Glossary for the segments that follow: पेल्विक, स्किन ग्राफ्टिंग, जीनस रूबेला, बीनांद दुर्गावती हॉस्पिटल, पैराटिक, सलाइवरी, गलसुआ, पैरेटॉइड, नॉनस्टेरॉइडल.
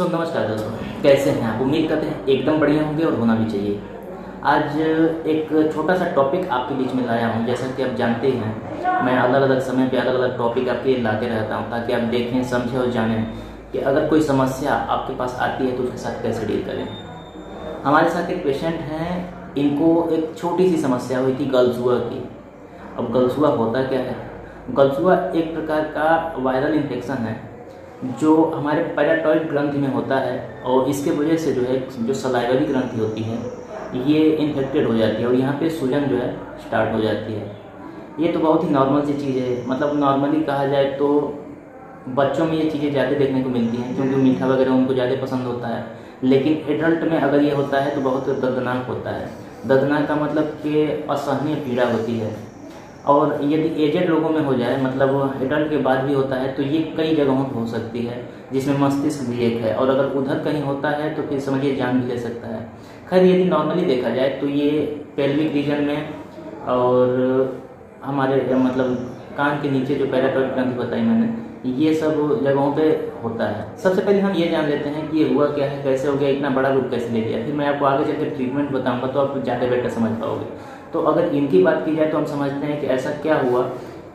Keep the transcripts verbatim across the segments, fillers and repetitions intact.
सो so, नमस्कार दोस्तों, कैसे हैं आप? उम्मीद करते हैं एकदम बढ़िया होंगे और होना भी चाहिए। आज एक छोटा सा टॉपिक आपके बीच में लाया हूं। जैसा कि आप जानते हैं, मैं अलग अलग समय पे अलग अलग टॉपिक आपके लाते रहता हूं ताकि आप देखें, समझें और जानें कि अगर कोई समस्या आपके पास आती है तो उसके साथ कैसे डील करें। हमारे साथ एक पेशेंट हैं, इनको एक छोटी सी समस्या हुई थी गलसुआ की। अब गलसुआ होता क्या है? गलसुआ एक प्रकार का वायरल इन्फेक्शन है जो हमारे पैरेटॉइड ग्रंथि में होता है और इसके वजह से जो है जो सलाइवरी ग्रंथि होती है ये इन्फेक्टेड हो जाती है और यहाँ पे सूजन जो है स्टार्ट हो जाती है। ये तो बहुत ही नॉर्मल सी चीज़ है, मतलब नॉर्मली कहा जाए तो बच्चों में ये चीज़ें ज़्यादा देखने को मिलती हैं क्योंकि मीठा वगैरह उनको ज़्यादा पसंद होता है, लेकिन एडल्ट में अगर ये होता है तो बहुत दर्दनाक होता है। दर्दनाक का मतलब कि असहनीय पीड़ा होती है। और यदि एजेड लोगों में हो जाए, मतलब एडल्ट के बाद भी होता है, तो ये कई जगहों पर हो सकती है जिसमें मस्तिष्क भी एक है, और अगर उधर कहीं होता है तो फिर समझिए जान भी ले सकता है। खैर, यदि नॉर्मली देखा जाए तो ये पेल्विक रीजन में और हमारे मतलब कान के नीचे जो पैराटिक ग्रंथि बताई मैंने, ये सब जगहों पे होता है। सबसे पहले हम ये जान लेते हैं कि ये हुआ क्या है, कैसे हो गया, इतना बड़ा रूप कैसे ले लिया। फिर मैं आपको आगे चलकर ट्रीटमेंट बताऊँगा तो आप ज़्यादा बेटर समझ पाओगे। तो अगर इनकी बात की जाए तो हम समझते हैं कि ऐसा क्या हुआ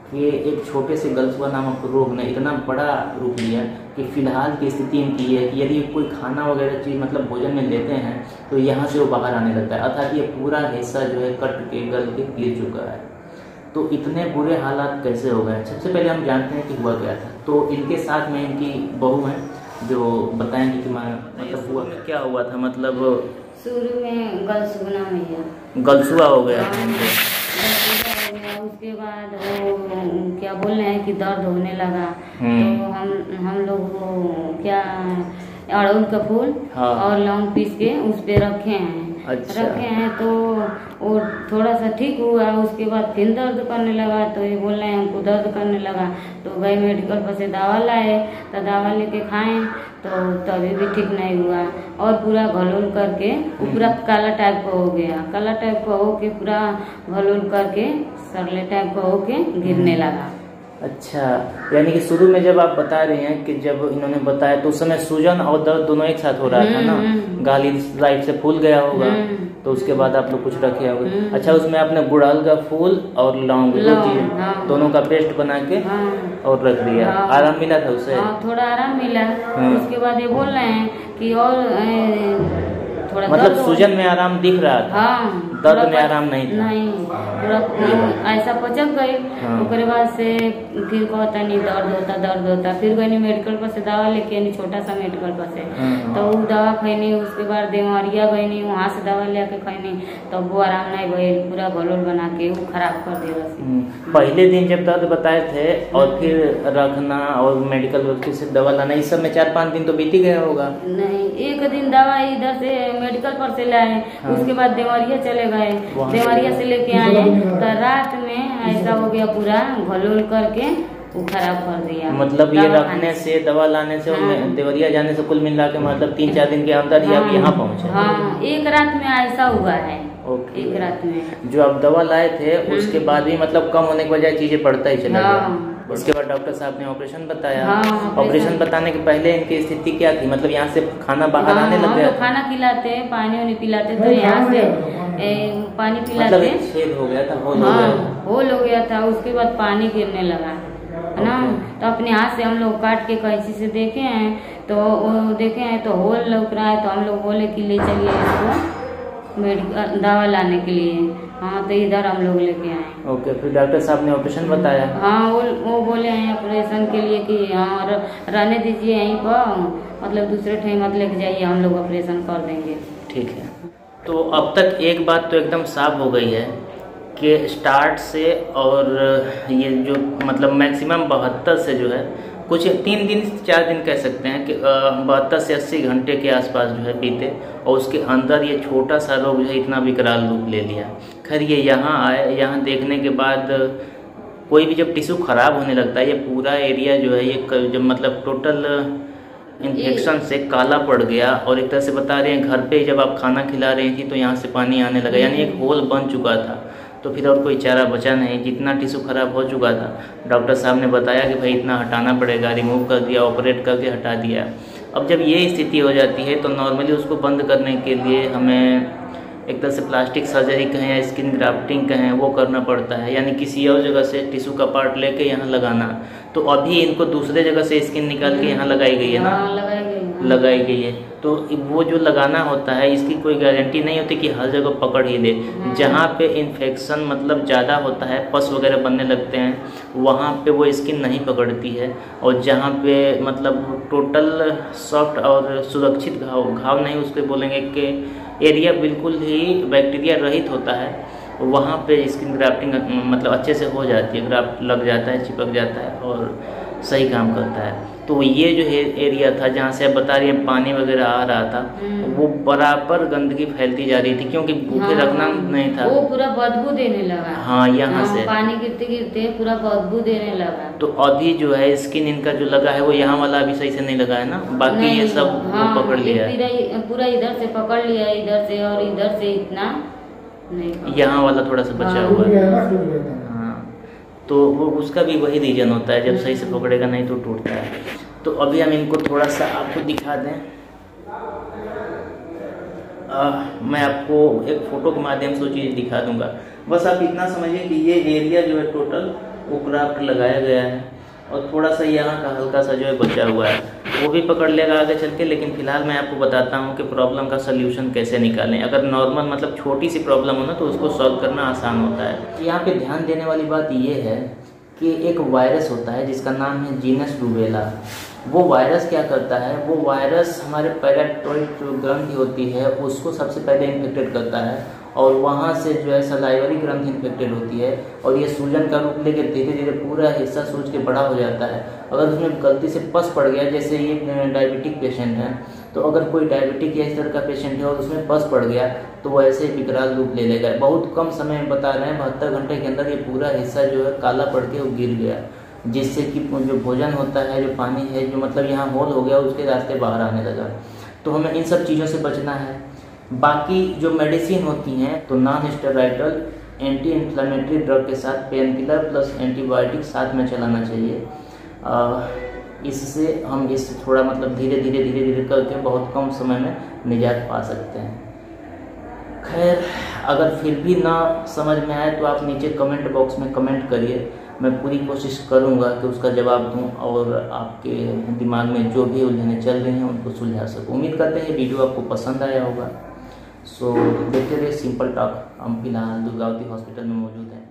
कि एक छोटे से गलसुआ नामक रोग ने इतना बड़ा रूप लिया कि फ़िलहाल की स्थिति इनकी है कि यदि कोई खाना वगैरह चीज़ मतलब भोजन में लेते हैं तो यहाँ से वो बाहर आने लगता है, अर्थात ये पूरा हिस्सा जो है कट के गल के गिर चुका है। तो इतने बुरे हालात कैसे हो गए? सबसे पहले हम जानते हैं कि हुआ क्या था। तो इनके साथ में इनकी बहू हैं जो बताएँगी कि मतलब हुआ क्या हुआ था। मतलब शुरू में गलसुआ में गलसुआ हो गया, उसके बाद वो क्या बोल रहे हैं कि दर्द होने लगा, तो हम हम लोग वो क्या अड़हुल का फूल हाँ। और लौंग पीस के उस पे रखे हैं। अच्छा। रखे हैं तो वो थोड़ा सा ठीक हुआ, उसके बाद फिर दर्द करने लगा, तो ये बोल रहे हैं हमको दर्द करने लगा, तो गए मेडिकल पर से दवा लाए, तो दवा लेके खाएं तो तभी भी ठीक नहीं हुआ और पूरा घलोल करके पूरा काला टाइप का हो गया। काला टाइप का हो के पूरा घलोल करके सरले टाइप का हो के गिरने लगा। अच्छा, यानी कि शुरू में जब आप बता रहे हैं कि जब इन्होंने बताया तो उस समय सूजन और दर्द दोनों एक साथ हो रहा था ना, गाली लाइट से फूल गया होगा, तो उसके बाद आप लोग कुछ रखे होंगे। अच्छा, उसमें आपने गुड़हल का फूल और लौंग हाँ। दोनों का पेस्ट बना के हाँ। और रख दिया। हाँ। आराम मिला था उसे? हाँ, थोड़ा आराम मिला। हाँ। उसके बाद ये बोल रहे हैं कि और थोड़ा मतलब सूजन में आराम दिख रहा था हाँ। दर्द में आराम नहीं था। नहीं, पूरा ऐसा पचक गई। उसके बाद से फिर कहता नहीं दर्द होता दर्द होता फिर गई मेडिकल पर से दवा लेके, नहीं छोटा सा मेडिकल पर से, तो वो दवा खैनी। उसके बाद देवरिया गई, नहीं वहाँ से दवा लेके खैनी, तब तो वो आराम नहीं गई, पूरा घलोल बना के वो खराब कर दिया। पहले दिन जब दर्द बताए थे और फिर रखना और मेडिकल से दवा लाना, इस सब में चार पाँच दिन तो बीत ही गया होगा। नहीं, एक दिन दवा इधर से मेडिकल पर से लाए, उसके बाद देवरिया चले, देवरिया से लेके आए, तो रात में ऐसा हो गया पूरा घलोल करके खराब कर दिया। मतलब ये रखने से, दवा लाने से हाँ। और देवरिया जाने से कुल मिला के मतलब तीन चार दिन के अंदर ही हाँ। आप यहाँ पहुँचे हाँ। एक रात में ऐसा हुआ है। एक रात में जो आप दवा लाए थे उसके बाद भी मतलब कम होने के बजाय चीजें बढ़ता ही चला गया। उसके बाद डॉक्टर साहब ने ऑपरेशन बताया। ऑपरेशन हाँ, बताने के पहले इनकी स्थिति क्या थी? मतलब यहाँ से खाना बाहर आने लग गया? खाना खिलाते, पानी उनी पिलाते, तो यहाँ से पानी पिलाते मतलब छेद हो गया था, होल हो गया था। होल हो गया था। उसके बाद पानी गिरने लगा है ना, तो अपने हाथ से हम लोग काट के कैंची से देखे हैं, तो देखे हैं तो होल लग रहा है, तो हम लोग बोले की ले चलिए इसको मेडिकल दवा लाने के लिए। हाँ, तो इधर हम लोग लेके आए। ओके, फिर डॉक्टर साहब ने ऑपरेशन बताया? हाँ, वो वो बोले हैं ऑपरेशन के लिए कि हाँ रहने दीजिए यहीं पर, मतलब दूसरे ठेके मत लेके जाइए, हम लोग ऑपरेशन कर देंगे। ठीक है, तो अब तक एक बात तो एकदम साफ हो गई है कि स्टार्ट से और ये जो मतलब मैक्सिमम बहत्तर से जो है कुछ तीन दिन चार दिन कह सकते हैं कि बहत्तर से अस्सी घंटे के आसपास जो है बीते और उसके अंदर ये छोटा सा रोग जो है इतना विकराल रूप ले लिया। खैर, ये यहाँ आए, यहाँ देखने के बाद कोई भी जब टिश्यू खराब होने लगता है ये पूरा एरिया जो है ये जब मतलब टोटल इन्फेक्शन से काला पड़ गया। और एक तरह से बता रहे हैं घर पे जब आप खाना खिला रही थी तो यहाँ से पानी आने लगा, यानी एक होल बन चुका था, तो फिर और कोई चारा बचा नहीं। जितना टिश्यू खराब हो चुका था डॉक्टर साहब ने बताया कि भाई इतना हटाना पड़ेगा, रिमूव कर दिया, ऑपरेट करके हटा दिया। अब जब ये स्थिति हो जाती है तो नॉर्मली उसको बंद करने के लिए हमें एक तरह से प्लास्टिक सर्जरी कहें या स्किन ग्राफ्टिंग कहें वो करना पड़ता है, यानी किसी और जगह से टिश्यू का पार्ट लेके यहाँ लगाना। तो अभी इनको दूसरे जगह से स्किन निकाल के यहाँ लगाई गई है ना, लगाई गई लगाई गई है। तो वो जो लगाना होता है इसकी कोई गारंटी नहीं होती कि हर जगह पकड़ ही दे। जहाँ पे इन्फेक्शन मतलब ज़्यादा होता है, पस वगैरह बनने लगते हैं, वहाँ पे वो स्किन नहीं पकड़ती है। और जहाँ पे मतलब टोटल सॉफ्ट और सुरक्षित घाव घाव नहीं उसके बोलेंगे कि एरिया बिल्कुल ही बैक्टीरिया रहित होता है, वहाँ पे स्किन ग्राफ्टिंग मतलब अच्छे से हो जाती है, ग्राफ्ट लग जाता है, चिपक जाता है और सही काम करता है। तो ये जो है एरिया था जहाँ से आप बता रही हैं पानी वगैरह आ रहा था, वो बराबर गंदगी फैलती जा रही थी क्योंकि भूखे हाँ, रखना नहीं था। वो पूरा बदबू देने लगा। हाँ, यहाँ से पानी गिरते गिरते पूरा बदबू देने लगा। तो अभी जो है स्किन इनका जो लगा है वो यहाँ वाला अभी सही से नहीं लगा है ना, बाकी ये सब हाँ, पकड़ लिया है, पूरा इधर से पकड़ लिया है, इधर से और इधर से इतना नहीं, यहाँ वाला थोड़ा सा बचा हुआ है। तो वो उसका भी वही रीजन होता है, जब सही से पकड़ेगा नहीं तो टूटता है। तो अभी हम इनको थोड़ा सा आपको दिखा दें। आ, मैं आपको एक फ़ोटो के माध्यम से वो चीज़ दिखा दूंगा। बस आप इतना समझिए कि ये एरिया जो है टोटल वो ग्राफ्ट लगाया गया है और थोड़ा सा यहाँ का हल्का सा जो है बचा हुआ है, वो भी पकड़ लेगा आगे चल के। लेकिन फिलहाल मैं आपको बताता हूँ कि प्रॉब्लम का सल्यूशन कैसे निकालें। अगर नॉर्मल मतलब छोटी सी प्रॉब्लम हो ना तो उसको सॉल्व करना आसान होता है। यहाँ पे ध्यान देने वाली बात ये है कि एक वायरस होता है जिसका नाम है जीनस रूबेला। वो वायरस क्या करता है, वो वायरस हमारे पैरेटॉइड जो ग्रंथि होती है उसको सबसे पहले इन्फेक्टेड करता है और वहाँ से जो है सलाइवरी ग्रंथि इन्फेक्टेड होती है और ये सूजन का रूप लेकर धीरे धीरे पूरा हिस्सा सूज के बड़ा हो जाता है। अगर उसमें गलती से पस पड़ गया, जैसे ये डायबिटिक पेशेंट है, तो अगर कोई डायबिटिक या इस तरह का पेशेंट है और उसमें पस पड़ गया तो वो ऐसे विकराल रूप ले लेगा। बहुत कम समय में बता रहे हैं, बहत्तर घंटे के अंदर ये पूरा हिस्सा जो है काला पड़ के वो गिर गया, जिससे कि जो भोजन होता है, जो पानी है, जो मतलब यहाँ होल हो गया, उसके रास्ते बाहर आने लगा। तो हमें इन सब चीज़ों से बचना है। बाकी जो मेडिसिन होती हैं तो नॉनस्टेरॉइडल एंटी इन्फ्लामेटरी ड्रग के साथ पेन किलर प्लस एंटीबायोटिक साथ में चलाना चाहिए। आ, इससे हम इस थोड़ा मतलब धीरे धीरे धीरे धीरे करके बहुत कम समय में निजात पा सकते हैं। खैर, अगर फिर भी ना समझ में आए तो आप नीचे कमेंट बॉक्स में कमेंट करिए, मैं पूरी कोशिश करूंगा कि उसका जवाब दूं और आपके दिमाग में जो भी उलझने चल रही हैं उनको सुलझा सकूं। उम्मीद करते हैं वीडियो आपको पसंद आया होगा। सो so, देखते रहिए सिंपल टॉक। हम बीनांद दुर्गावती हॉस्पिटल में मौजूद हैं।